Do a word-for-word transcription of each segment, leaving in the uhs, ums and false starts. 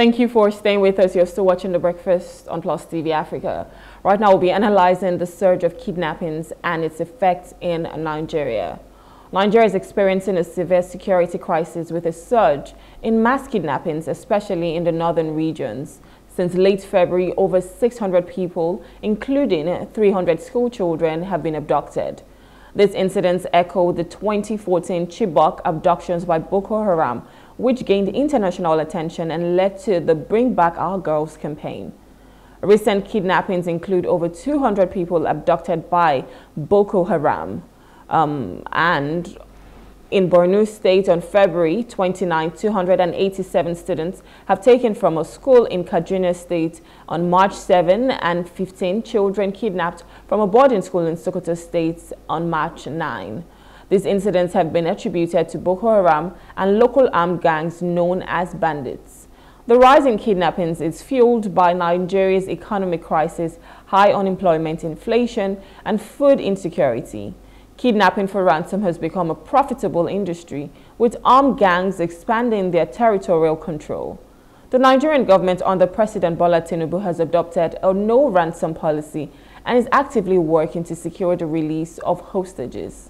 Thank you for staying with us. You're still watching The Breakfast on Plus T V Africa. Right now, we'll be analyzing the surge of kidnappings and its effects in Nigeria. Nigeria is experiencing a severe security crisis with a surge in mass kidnappings, especially in the northern regions. Since late February, over six hundred people, including three hundred school children, have been abducted. These incidents echo the twenty fourteen Chibok abductions by Boko Haram, which gained international attention and led to the Bring Back Our Girls campaign. Recent kidnappings include over two hundred people abducted by Boko Haram. Um, and in Borno State on February twenty-ninth, two hundred eighty-seven students have taken from a school in Kaduna State. On March seventh and fifteenth, children kidnapped from a boarding school in Sokoto State on March ninth. These incidents have been attributed to Boko Haram and local armed gangs known as bandits. The rise in kidnappings is fueled by Nigeria's economic crisis, high unemployment, inflation, and food insecurity. Kidnapping for ransom has become a profitable industry, with armed gangs expanding their territorial control. The Nigerian government under President Bola Tinubu has adopted a no-ransom policy and is actively working to secure the release of hostages.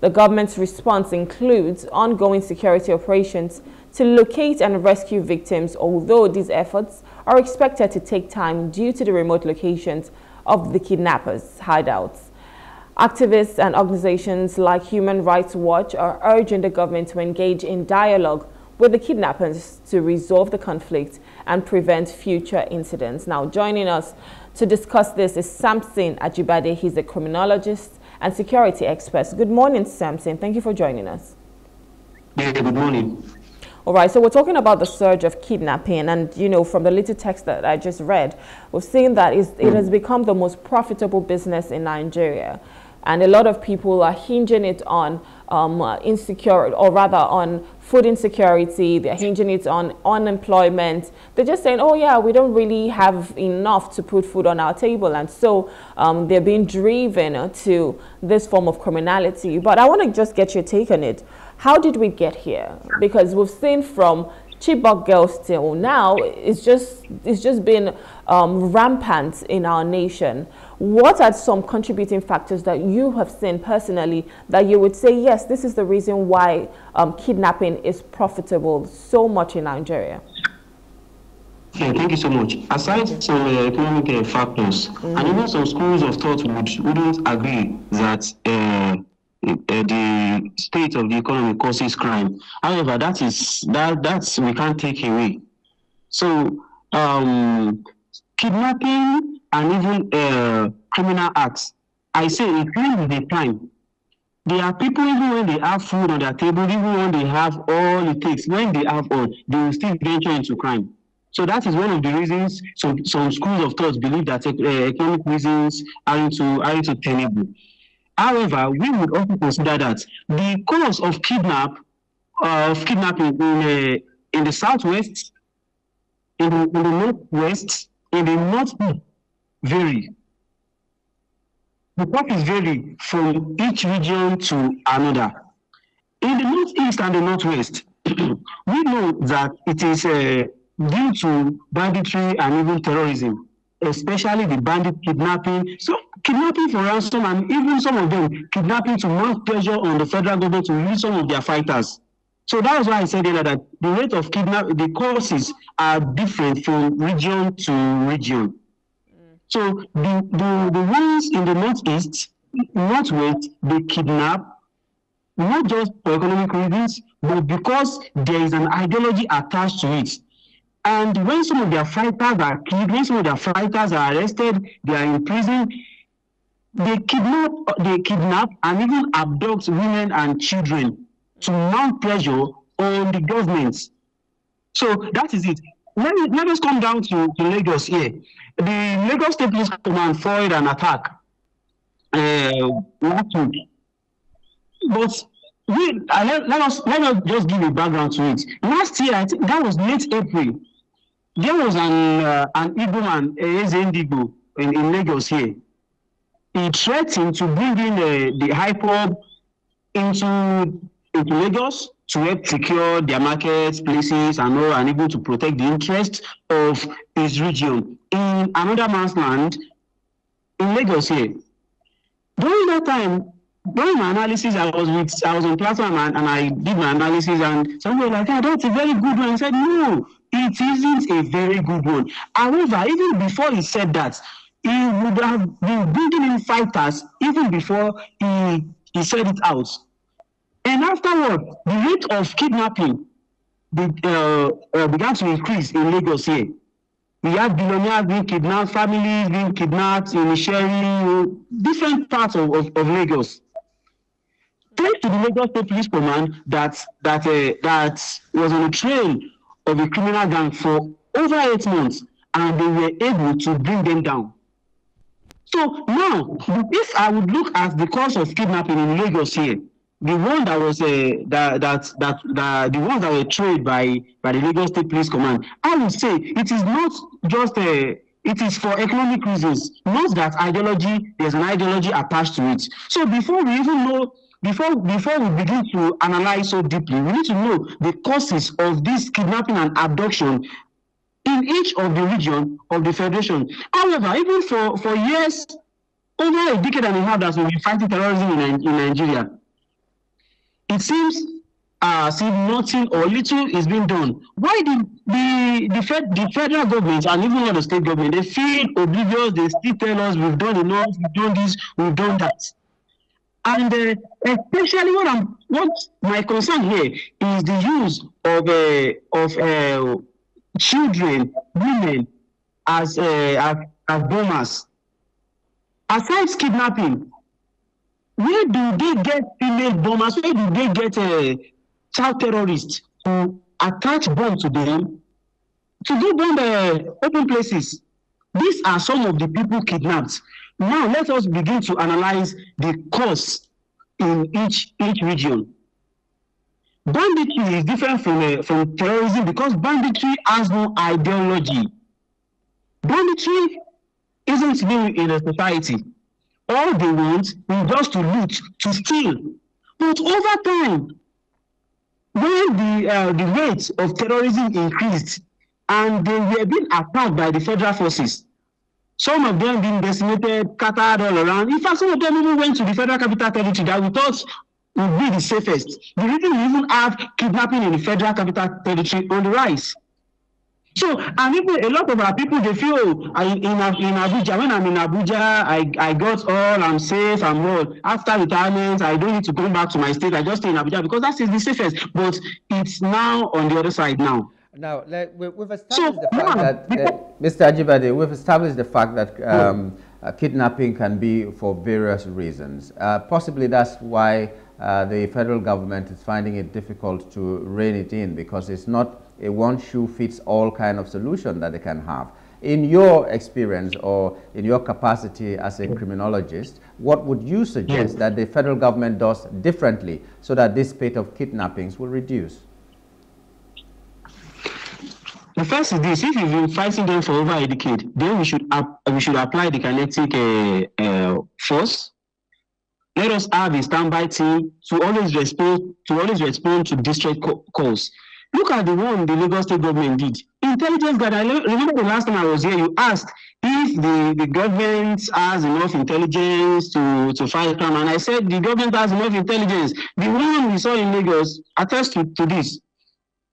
The government's response includes ongoing security operations to locate and rescue victims, although these efforts are expected to take time due to the remote locations of the kidnappers' hideouts. Activists and organizations like Human Rights Watch are urging the government to engage in dialogue with the kidnappers to resolve the conflict and prevent future incidents. Now, joining us to discuss this is Samson Ajibade. He's a criminologist and security expert. Good morning, Samson. Thank you for joining us. Good morning. All right, so we're talking about the surge of kidnapping, and you know, from the little text that I just read, we've seen that it's, it has become the most profitable business in Nigeria. And a lot of people are hinging it on um, uh, insecure, or rather on food insecurity. They're hinging it on unemployment. They're just saying, oh yeah, we don't really have enough to put food on our table. And so um, they're being driven to this form of criminality. But I want to just get your take on it. How did we get here? Because we've seen from Chibok girls till now, it's just, it's just been um, rampant in our nation. What are some contributing factors that you have seen personally that you would say, yes, this is the reason why um, kidnapping is profitable so much in Nigeria? Yeah, thank you so much. Aside some uh, economic uh, factors, mm. and even some schools of thought would, wouldn't agree that uh, Uh, the state of the economy causes crime. However, that is that that's we can't take away. So um, kidnapping and even uh, criminal acts, I say it comes with a time. There are people, even when they have food on their table, even when they have all it takes, when they have all, they will still venture into crime. So that is one of the reasons some some schools of thought believe that uh, economic reasons aren't too aren't too tenable. However, we would often consider that the cause of kidnap, uh, of kidnapping in, uh, in the southwest, in the, in the northwest, in the northeast vary. The purpose vary from each region to another. In the northeast and the northwest, we know that it is uh, due to banditry and even terrorism, especially the bandit kidnapping. So kidnapping for ransom, and even some of them kidnapping to mount pressure on the federal government to release some of their fighters. So that was why I said earlier that the rate of kidnap, the causes are different from region to region. Mm. So the, the, the ones in the northeast, northwest, they kidnap not just for economic reasons, but because there is an ideology attached to it. And when some of their fighters are killed, when some of their fighters are arrested, they are in prison, they kidnap, they kidnap and even abduct women and children to mount pressure on the government. So that is it. Let, let us come down to, to Lagos here. The Lagos State Police Command foiled an attack uh, last week. But we, uh, let, let, us, let us just give a background to it. Last year, I think that was late April, there was an, uh, an Igbo man, Eze Ndigbo, in, in Lagos here. He threatened to bring in uh, the high pub into, into Lagos to help secure their markets, places, and all, and even to protect the interests of his region. In another man's land, in Lagos here, during that time, during my analysis, I was with, I was on platform and, and I did my analysis, and somebody was like, oh, that's a very good one. I said, no, it isn't a very good one. However, even before he said that, he would have been building in fighters even before he, he said it out. And afterward, the rate of kidnapping uh, uh, began to increase in Lagos here. We have billionaires being kidnapped, families being kidnapped in Sherry, different parts of, of, of Lagos. Thanks to the Lagos State Police Command that, that, uh, that was on the trail of a criminal gang for over eight months, and they were able to bring them down. So now, if I would look at the cause of kidnapping in Lagos here, the one that was uh, that, that that that the ones that were trailed by by the Lagos State Police Command, I would say it is not just a, it is for economic reasons. Not that ideology, there's an ideology attached to it. So before we even know, before before we begin to analyze so deeply, we need to know the causes of this kidnapping and abduction in each of the region of the federation. However, even for for years, over a decade and a half, that we've been fighting terrorism in, in Nigeria, it seems as uh, if nothing or little is being done. Why did the, the, fed, the federal government and even the state government, they feel oblivious? They still tell us we've done enough, we've done this, we've done that. And uh, especially what, I'm, what my concern here is the use of, uh, of uh, children, women, as, uh, as, as bombers. Aside kidnapping, where do they get female bombers? Where do they get uh, child terrorists to attach bombs to them, to go bomb the open places? These are some of the people kidnapped. Now let us begin to analyze the cause in each each region. Banditry is different from uh, from terrorism because banditry has no ideology. Banditry isn't new in a society. All they want is just to loot, to steal. But over time, when the, uh, the rate of terrorism increased and they were being attacked by the federal forces, some of them being decimated, scattered all around. In fact, some of them even went to the Federal Capital Territory that we thought would be the safest. The reason we even have kidnapping in the Federal Capital Territory on the rise. So, and even a lot of our people, they feel, oh, I, in, in Abuja, when I'm in Abuja, I, I got all, I'm safe, I'm well. After retirement, I don't need to come back to my state, I just stay in Abuja, because that is the safest. But it's now on the other side now. Now, let, we, we've established so, the fact yeah. that, uh, Mister Ajibade, we've established the fact that um, yeah. uh, kidnapping can be for various reasons. Uh, possibly that's why uh, the federal government is finding it difficult to rein it in, because it's not a one-shoe-fits-all kind of solution that they can have. In your experience or in your capacity as a criminologist, what would you suggest that the federal government does differently so that this spate of kidnappings will reduce? The first is this: if you've been fighting them for over a decade, then we should, up, we should apply the kinetic uh, uh, force. Let us have a standby team to always respond to, always respond to distress calls. Look at the one the Lagos State government did. Intelligence gathering. Remember the last time I was here, you asked if the, the government has enough intelligence to, to fight crime. And I said the government has enough intelligence. The one we saw in Lagos attests to, to this.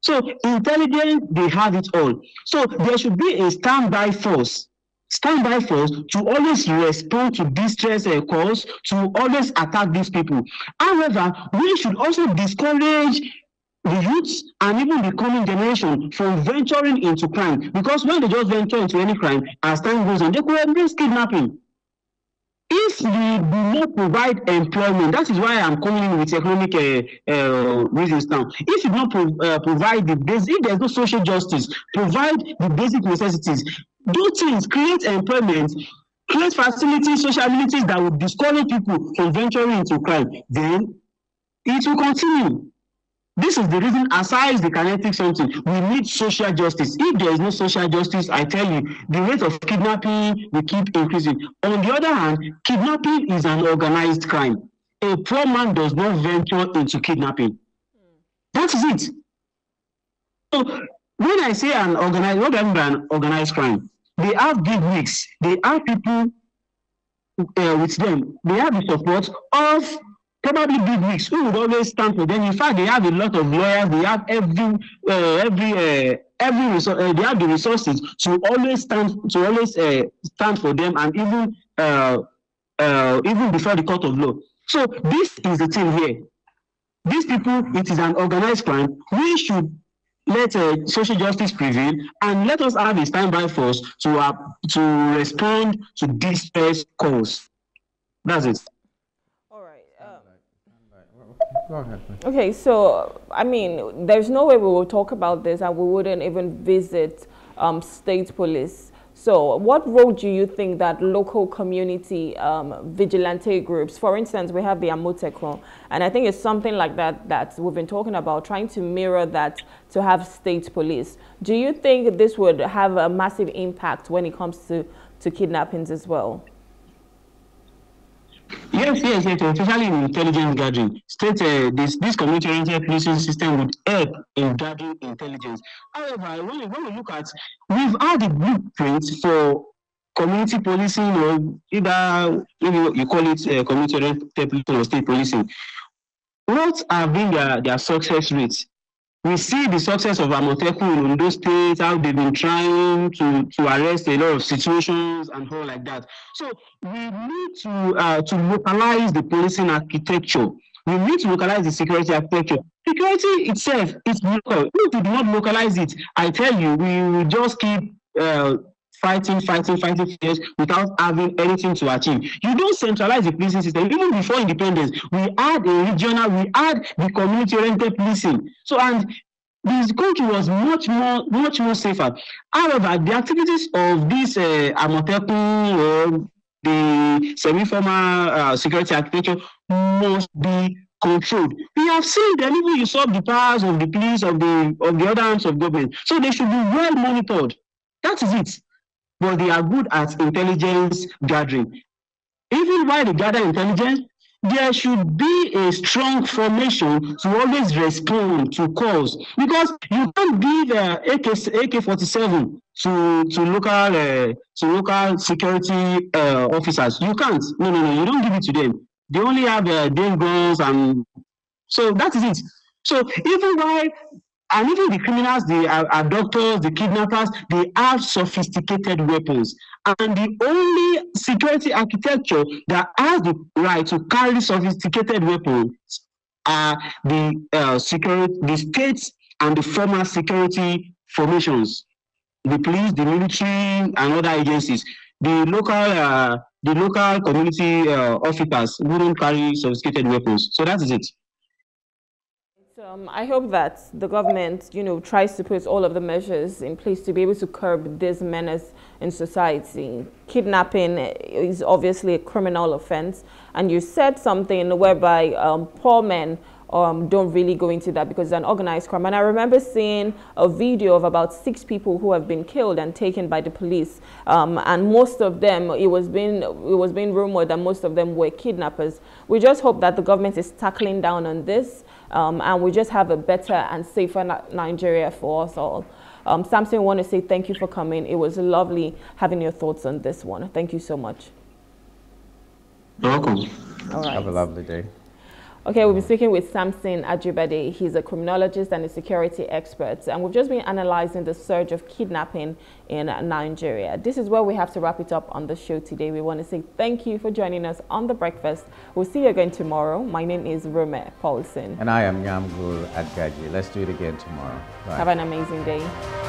So intelligence, they have it all. So there should be a standby force. Standby force to always respond to distress uh, calls, to always attack these people. However, we should also discourage the youths and even the coming generation from venturing into crime, because when they just venture into any crime, as time goes on, they could embrace kidnapping. If we do not provide employment, that is why I'm coming in with economic uh, uh, reasons now. If you do not pro uh, provide the basic, if there's no social justice, provide the basic necessities, do things, create employment, create facilities, social amenities that will discourage people from venturing into crime, then it will continue. This is the reason, aside the kinetic something, we need social justice. If there is no social justice, I tell you, the rate of kidnapping will keep increasing. On the other hand, kidnapping is an organized crime. A poor man does not venture into kidnapping. That is it. So when I say an organized, what do I mean by an organized crime? They have big wigs. They have people uh, with them. They have the support of probably big wigs who would always stand for them. In fact, they have a lot of lawyers. They have every uh, every uh, every uh, they have the resources to always stand to always uh, stand for them, and even uh, uh, even before the court of law. So this is the thing here. These people, it is an organized crime. We should let uh, social justice prevail, and let us have a standby force to uh, to respond to this first cause. That's it. All right. Um, okay, so, I mean, there's no way we will talk about this and we wouldn't even visit um, state police. So what role do you think that local community um, vigilante groups, for instance, we have the Amotekun, and I think it's something like that that we've been talking about, trying to mirror that to have state police. Do you think this would have a massive impact when it comes to, to kidnappings as well? Yes, yes, yes, especially in intelligence gathering. State, uh, this, this community-oriented policing system would help in gathering intelligence. However, when we, when we look at, we've had the blueprint for community policing, or either you, know, you call it uh, community-oriented policing or state policing. What have been their, their success rates? We see the success of Amotekun in those states, how they've been trying to, to arrest a lot of situations and all like that. So we need to uh, to localize the policing architecture. We need to localize the security architecture. Security itself is local. If we do not localize it, I tell you, we will just keep uh, fighting, fighting, fighting for years without having anything to achieve. You don't centralize the policing system. Even before independence, we had a regional, we had the community-oriented policing. So, and this country was much more, much more safer. However, the activities of this uh, Amotekun or the semi-formal uh, security architecture must be controlled. We have seen that even you saw the powers of the police, of the of the other arms of government. So they should be well monitored. That is it. But they are good at intelligence gathering. Even while they gather intelligence, there should be a strong formation to always respond to calls. Because you can't give uh, A K forty-seven to, to, local, uh, to local security uh, officers. You can't. No, no, no, you don't give it to them. They only have uh, their guns, and so that is it. So even while And even the criminals, the abductors, the kidnappers, they have sophisticated weapons. And the only security architecture that has the right to carry sophisticated weapons are the uh, security, the states and the former security formations, the police, the military, and other agencies. The local, uh, the local community uh, officers wouldn't carry sophisticated weapons. So that is it. Um, I hope that the government, you know, tries to put all of the measures in place to be able to curb this menace in society. Kidnapping is obviously a criminal offense, and you said something whereby um, poor men um, don't really go into that because it's an organized crime. And I remember seeing a video of about six people who have been killed and taken by the police, um, and most of them, it was being it was being rumored that most of them were kidnappers. We just hope that the government is tackling down on this. Um, and we just have a better and safer Nigeria for us all. Um, Samson, I want to say thank you for coming. It was lovely having your thoughts on this one. Thank you so much. You're welcome. All right. Have a lovely day. Okay, we'll be speaking with Samson Ajibade. He's a criminologist and a security expert. And we've just been analyzing the surge of kidnapping in Nigeria. This is where we have to wrap it up on the show today. We want to say thank you for joining us on The Breakfast. We'll see you again tomorrow. My name is Rume Paulson. And I am Nyamgur Adgaji. Let's do it again tomorrow. Bye. Have an amazing day.